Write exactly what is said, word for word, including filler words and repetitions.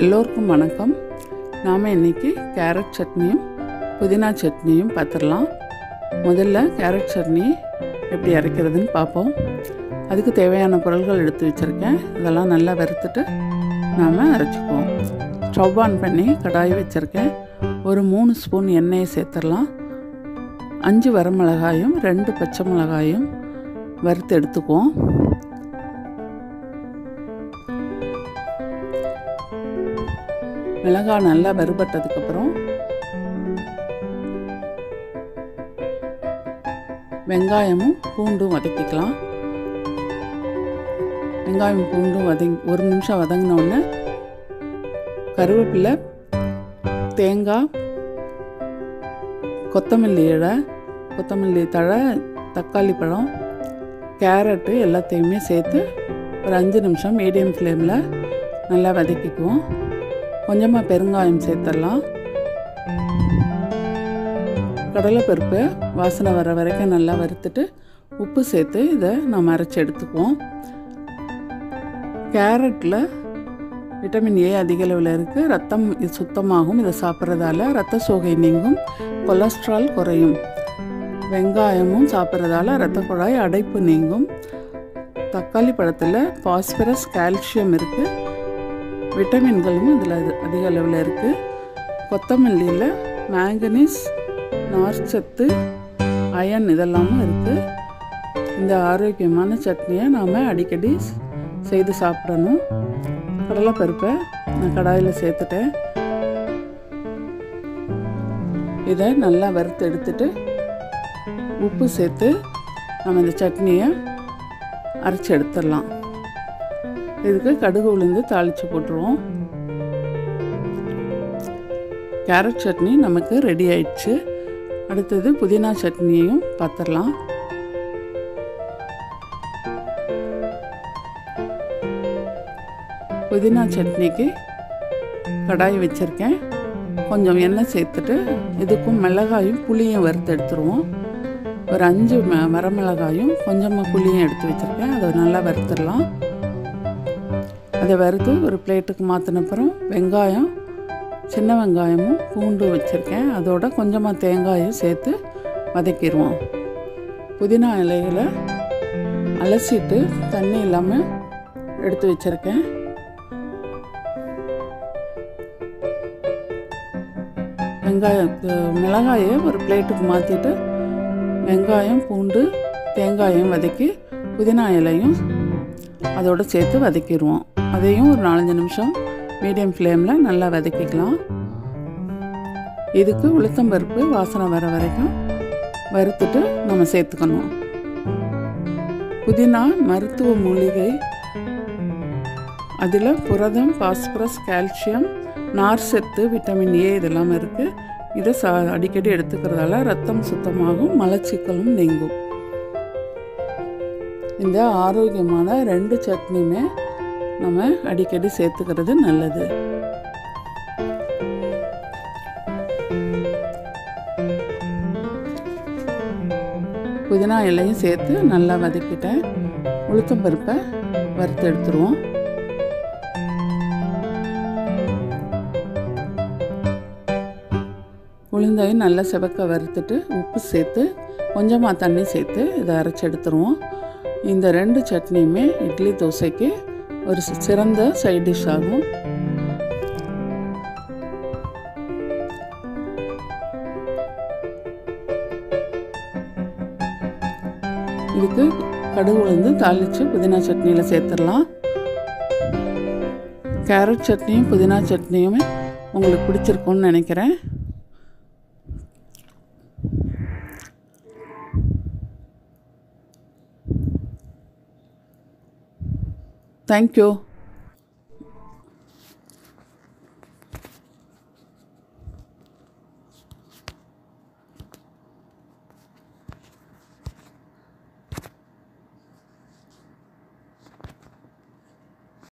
எல்லோருக்கும் வணக்கம். நாம் இன்றைக்கி கேரட் சட்னியும் புதினா சட்னியும் பார்த்துடலாம். முதல்ல கேரட் சட்னி எப்படி அரைக்கிறதுன்னு பார்ப்போம். அதுக்கு தேவையான பொருட்கள் எடுத்து வச்சுருக்கேன். இதெல்லாம் நல்லா வறுத்துட்டு நாம் அரைச்சிக்குவோம். ஸ்டவ் ஆன் பண்ணி கடாய் வச்சுருக்கேன். ஒரு மூணு ஸ்பூன் எண்ணெயை சேர்த்துடலாம். அஞ்சு வரமிளகாயும் ரெண்டு பச்சை மிளகாயும் வறுத்து எடுத்துக்குவோம். மிளகாய் நல்லா வறுபட்டதுக்கப்புறம் வெங்காயமும் பூண்டும் வதக்கிக்கலாம். வெங்காயம் பூண்டும் வதங்கி ஒரு நிமிஷம் வதங்கினோடனே கருவேப்பிலை, தேங்காய், கொத்தமல்லி இலை, கொத்தமல்லி தழை, தக்காளி பழம், கேரட்டு எல்லாத்தையுமே சேர்த்து ஒரு அஞ்சு நிமிஷம் மீடியம் ஃப்ளேமில் நல்லா வதக்கிக்குவோம். கொஞ்சமாக பெருங்காயம் சேர்த்துடலாம். கடலைப்பருப்பு வாசனை வர வரைக்கும் நல்லா வறுத்துட்டு உப்பு சேர்த்து இதை நாம் அரைச்சி எடுத்துக்குவோம். கேரட்டில் விட்டமின் ஏ அதிக அளவில் இருக்குது. ரத்தம் சுத்தமாகும். இதை சாப்பிட்றதால ரத்த சோகை நீங்கும், கொலஸ்ட்ரால் குறையும். வெங்காயமும் சாப்பிட்றதால இரத்த குழாய் அடைப்பு நீங்கும். தக்காளி பழத்தில் பாஸ்பரஸ், கால்சியம் இருக்குது. விட்டமின்களும் இதில் அதிக அளவில் இருக்குது. கொத்தமல்லியில் மேங்கனீஸ், நார்ச்சத்து, அயன் இதெல்லாமும் இருக்குது. இந்த ஆரோக்கியமான சட்னியை நாம் அடிக்கடி செய்து சாப்பிடணும். கடலைப்பருப்பை நான் கடாயில் சேர்த்துட்டேன். இதை நல்லா வறுத்து எடுத்துட்டு உப்பு சேர்த்து நம்ம இந்த சட்னியை அரைச்சி எடுத்துடலாம். இதுக்கு கடுகு உளுந்து தாளித்து போட்டுருவோம். கேரட் சட்னி நமக்கு ரெடி ஆயிடுச்சு. அடுத்தது புதினா சட்னியையும் பார்த்துடலாம். புதினா சட்னிக்கு கடாய் வச்சுருக்கேன். கொஞ்சம் எண்ணெய் சேர்த்துட்டு இதுக்கும் மிளகாயும் புளியும் வறுத்து எடுத்துருவோம். ஒரு அஞ்சு ம வரமிளகாயும் கொஞ்சமாக புளியும் எடுத்து வச்சுருக்கேன். அதை நல்லா வறுத்துடலாம். அதை வறுத்து ஒரு பிளேட்டுக்கு மாற்றினப்புறம் வெங்காயம், சின்ன வெங்காயமும் பூண்டு வச்சுருக்கேன். அதோட கொஞ்சமாக தேங்காயும் சேர்த்து வதக்கிடுவோம். புதினா இலைகளை அலசிட்டு தண்ணி இல்லாமல் எடுத்து வச்சுருக்கேன். வெங்காயம் மிளகாயை ஒரு பிளேட்டுக்கு மாற்றிட்டு வெங்காயம், பூண்டு, தேங்காயும் வதக்கி புதினா இலையும் அதோடு சேர்த்து வதக்கிடுவோம். அதையும் ஒரு நாலஞ்சு நிமிஷம் மீடியம் ஃப்ளேமில் நல்லா வதக்கிக்கலாம். இதுக்கு உளுத்தம்பருப்பு வாசனை வர வரைக்கும் வறுத்துட்டு நம்ம சேர்த்துக்கணும். புதினா மருத்துவ மூலிகை. அதில் புரதம், பாஸ்பரஸ், கால்சியம், நார்ச்சத்து, விட்டமின் ஏ இதெல்லாம் இருக்குது. இதை சா அடிக்கடி எடுத்துக்கிறதால ரத்தம் சுத்தமாகும், மலச்சிக்கலும் நீங்கும். இந்த ஆரோக்கியமான ரெண்டு சட்னியுமே நம்ம அடிக்கடி சேர்த்துக்கிறது நல்லது. புதினா இலையும் சேர்த்து நல்லா வதக்கிட்டேன். உளுத்தம்பருப்பை வறுத்து எடுத்துருவோம். உளுந்தையும் நல்லா செவக்க வறுத்துட்டு உப்பு சேர்த்து கொஞ்சமாக தண்ணி சேர்த்து இதை அரைச்சி எடுத்துருவோம். இந்த ரெண்டு சட்னியுமே இட்லி, தோசைக்கு ஒரு சிறந்த சைட் டிஷ் ஆகும். இதுக்கு கடுகு உளுந்து தாளித்து புதினா சட்னியில் சேர்த்துடலாம். கேரட் சட்னியும் புதினா சட்னியும் உங்களுக்கு பிடிச்சிருக்கும்னு நினைக்கிறேன். Thank you.